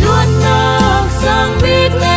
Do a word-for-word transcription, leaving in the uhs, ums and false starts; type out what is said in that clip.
Luôn nọc sang biết.